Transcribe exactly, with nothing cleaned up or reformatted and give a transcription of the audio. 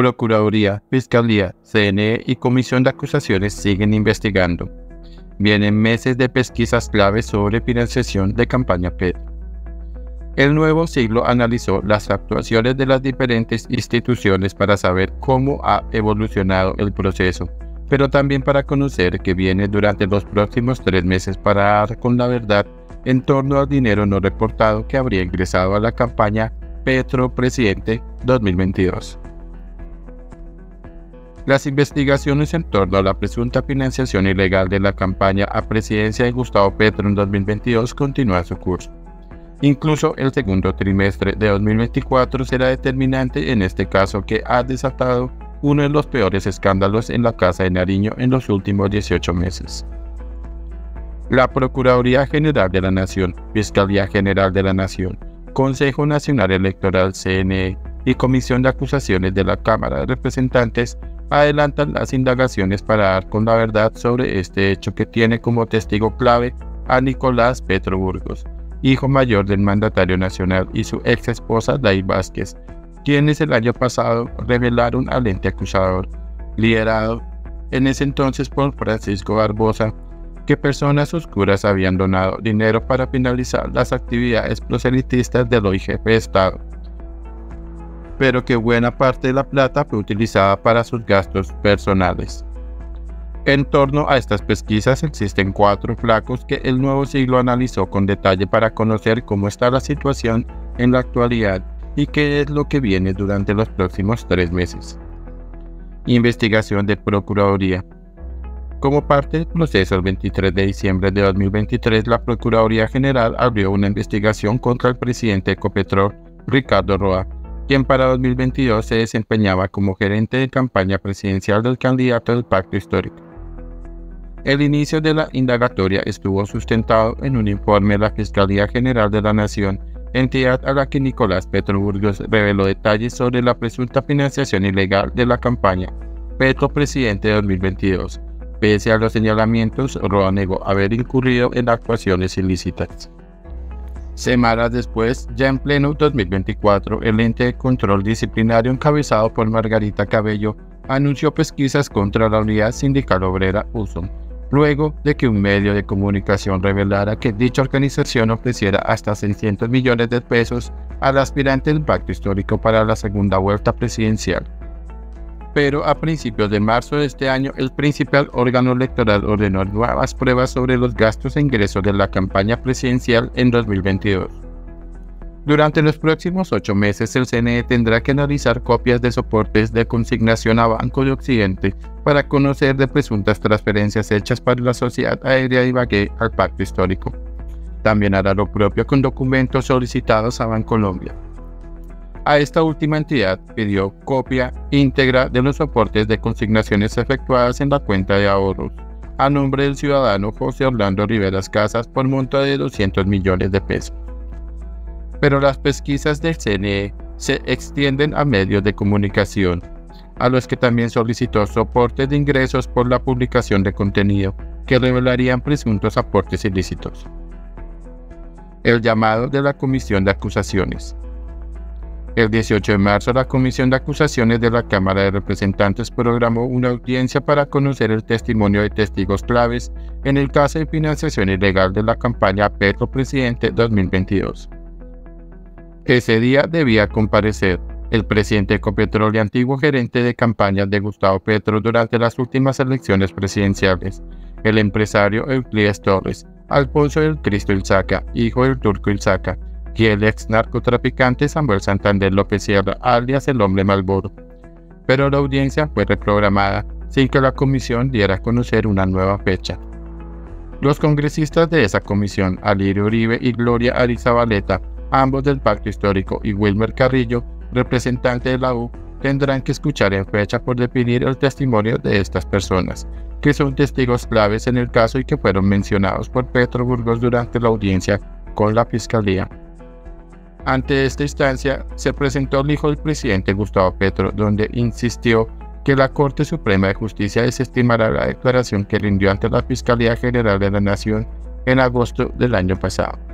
Procuraduría, Fiscalía, C N E y Comisión de Acusaciones siguen investigando. Vienen meses de pesquisas claves sobre financiación de campaña Petro. El Nuevo Siglo analizó las actuaciones de las diferentes instituciones para saber cómo ha evolucionado el proceso, pero también para conocer qué viene durante los próximos tres meses para dar con la verdad en torno al dinero no reportado que habría ingresado a la campaña Petro Presidente dos mil veintidós. Las investigaciones en torno a la presunta financiación ilegal de la campaña a presidencia de Gustavo Petro en dos mil veintidós continúa su curso. Incluso el segundo trimestre de dos mil veinticuatro será determinante en este caso que ha desatado uno de los peores escándalos en la Casa de Nariño en los últimos dieciocho meses. La Procuraduría General de la Nación, Fiscalía General de la Nación, Consejo Nacional Electoral C N E y Comisión de Acusaciones de la Cámara de Representantes adelantan las indagaciones para dar con la verdad sobre este hecho que tiene como testigo clave a Nicolás Petro Burgos, hijo mayor del mandatario nacional, y su ex esposa Day Vásquez, quienes el año pasado revelaron al ente acusador, liderado en ese entonces por Francisco Barbosa, que personas oscuras habían donado dinero para finalizar las actividades proselitistas del hoy jefe de Estado, pero que buena parte de la plata fue utilizada para sus gastos personales. En torno a estas pesquisas existen cuatro flancos que El Nuevo Siglo analizó con detalle para conocer cómo está la situación en la actualidad y qué es lo que viene durante los próximos tres meses. Investigación de Procuraduría. Como parte del proceso, el veintitrés de diciembre de dos mil veintitrés, la Procuraduría General abrió una investigación contra el presidente de Copetrol, Ricardo Roa, quien para dos mil veintidós se desempeñaba como gerente de campaña presidencial del candidato del Pacto Histórico. El inicio de la indagatoria estuvo sustentado en un informe de la Fiscalía General de la Nación, entidad a la que Nicolás Petro Burgos reveló detalles sobre la presunta financiación ilegal de la campaña Petro Presidente de dos mil veintidós. Pese a los señalamientos, Roa negó haber incurrido en actuaciones ilícitas. Semanas después, ya en pleno dos mil veinticuatro, el ente de control disciplinario encabezado por Margarita Cabello anunció pesquisas contra la unidad sindical obrera U S O, luego de que un medio de comunicación revelara que dicha organización ofreciera hasta seiscientos millones de pesos al aspirante del Pacto Histórico para la segunda vuelta presidencial. Pero a principios de marzo de este año, el principal órgano electoral ordenó nuevas pruebas sobre los gastos e ingresos de la campaña presidencial en dos mil veintidós. Durante los próximos ocho meses, el C N E tendrá que analizar copias de soportes de consignación a Banco de Occidente para conocer de presuntas transferencias hechas para la Sociedad Aérea Ibagué al Pacto Histórico. También hará lo propio con documentos solicitados a Bancolombia. A esta última entidad pidió copia íntegra de los soportes de consignaciones efectuadas en la cuenta de ahorros a nombre del ciudadano José Orlando Riveras Casas por monto de doscientos millones de pesos. Pero las pesquisas del C N E se extienden a medios de comunicación, a los que también solicitó soportes de ingresos por la publicación de contenido que revelarían presuntos aportes ilícitos. El llamado de la Comisión de Acusaciones. El dieciocho de marzo, la Comisión de Acusaciones de la Cámara de Representantes programó una audiencia para conocer el testimonio de testigos claves en el caso de financiación ilegal de la campaña Petro Presidente dos mil veintidós. Ese día debía comparecer el presidente de Copetrol y antiguo gerente de campaña de Gustavo Petro durante las últimas elecciones presidenciales, el empresario Euclides Torres, Alfonso del Cristo Ilzaca, hijo del Turco Ilzaca, y el ex narcotraficante Samuel Santander López Sierra, alias el Hombre Malboro. Pero la audiencia fue reprogramada sin que la comisión diera a conocer una nueva fecha. Los congresistas de esa comisión, Alirio Uribe y Gloria Arizabaleta, ambos del Pacto Histórico, y Wilmer Carrillo, representante de la U, tendrán que escuchar en fecha por definir el testimonio de estas personas, que son testigos claves en el caso y que fueron mencionados por Petro Burgos durante la audiencia con la Fiscalía. Ante esta instancia, se presentó el hijo del presidente Gustavo Petro, donde insistió que la Corte Suprema de Justicia desestimará la declaración que rindió ante la Fiscalía General de la Nación en agosto del año pasado.